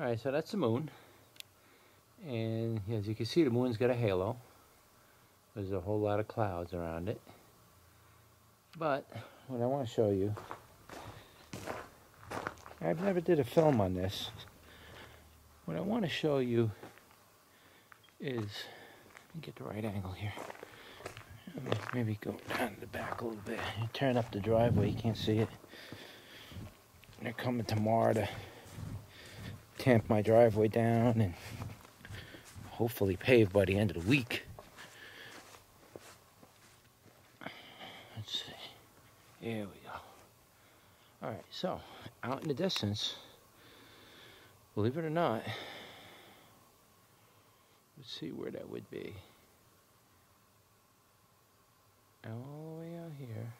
Alright, so that's the moon. And as you can see, the moon's got a halo. There's a whole lot of clouds around it. But what I want to show you, I've never did a film on this. What I want to show you is, let me get the right angle here. Maybe go down the back a little bit. You turn up the driveway, you can't see it. They're coming tomorrow to tamp my driveway down and hopefully pave by the end of the week. Let's see. There we go. Alright, so out in the distance, believe it or not, let's see where that would be. All the way out here,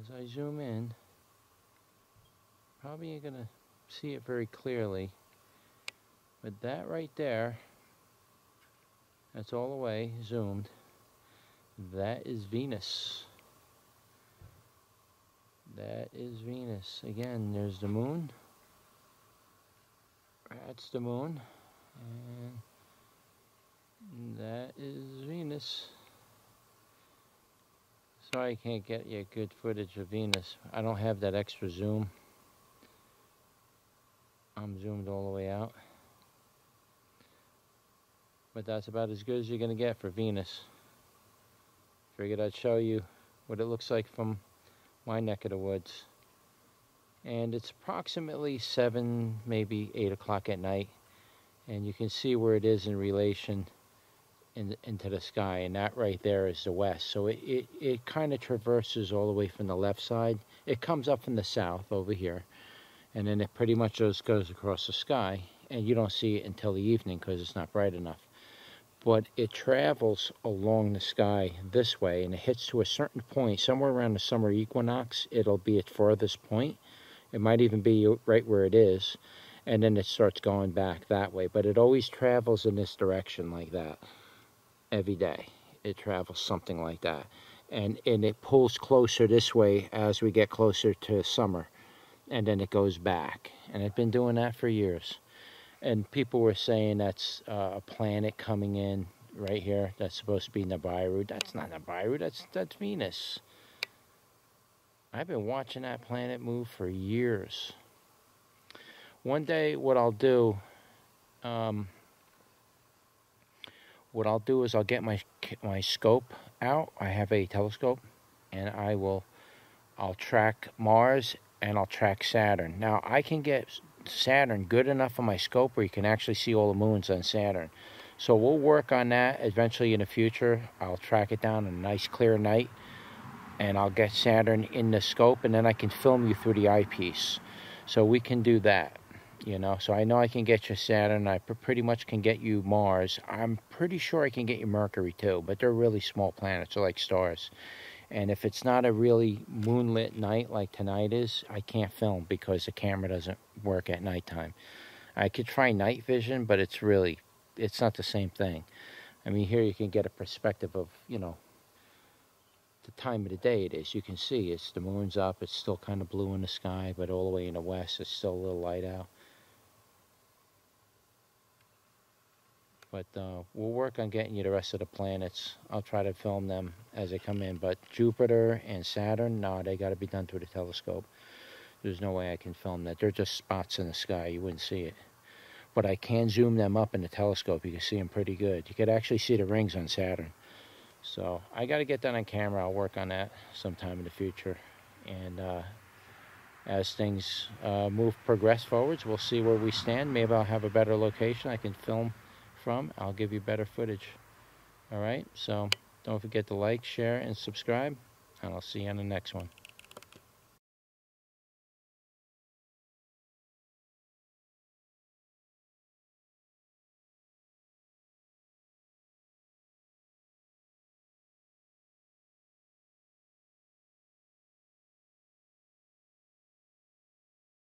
as I zoom in, probably you're gonna see it very clearly, but that right there, that's all the way zoomed, that is Venus. That is Venus. Again, there's the moon, that's the moon, and that is Venus. Sorry I can't get you good footage of Venus. I don't have that extra zoom. I'm zoomed all the way out. But that's about as good as you're going to get for Venus. Figured I'd show you what it looks like from my neck of the woods. And it's approximately 7, maybe 8 o'clock at night. And you can see where it is in relation into the sky, and that right there is the west. So it kind of traverses all the way from the left side. It comes up from the south over here, and then it pretty much just goes across the sky, and you don't see it until the evening because it's not bright enough. But it travels along the sky this way, and it hits to a certain point somewhere around the summer equinox. It'll be its farthest point. It might even be right where it is, and then it starts going back that way. But it always travels in this direction like that. Every day it travels something like that, and it pulls closer this way as we get closer to summer, and then it goes back. And it's been doing that for years, and people were saying that's a planet coming in right here. That's supposed to be Nibiru. That's not Nibiru, that's Venus. I've been watching that planet move for years. One day what I'll do, is I'll get my scope out. I have a telescope, and I'll track Mars and I'll track Saturn. Now I can get Saturn good enough on my scope where you can actually see all the moons on Saturn. So we'll work on that eventually in the future. I'll track it down on a nice clear night, and I'll get Saturn in the scope, and then I can film you through the eyepiece. So we can do that. You know I can get you Saturn. I pretty much can get you Mars. I'm pretty sure I can get you Mercury too, but they're really small planets. They're like stars. And if it's not a really moonlit night like tonight is, I can't film because the camera doesn't work at nighttime. I could try night vision, but it's not the same thing. I mean, here you can get a perspective of, you know, the time of the day it is. You can see it's the moon's up. It's still kind of blue in the sky, but all the way in the west, it's still a little light out. But we'll work on getting you the rest of the planets. I'll try to film them as they come in. But Jupiter and Saturn, no, they got to be done through the telescope. There's no way I can film that. They're just spots in the sky. You wouldn't see it. But I can zoom them up in the telescope. You can see them pretty good. You could actually see the rings on Saturn. So I got to get that on camera. I'll work on that sometime in the future. And as things progress forwards, we'll see where we stand. Maybe I'll have a better location I can film from. I'll give you better footage. All right, so don't forget to like, share, and subscribe, and I'll see you on the next one.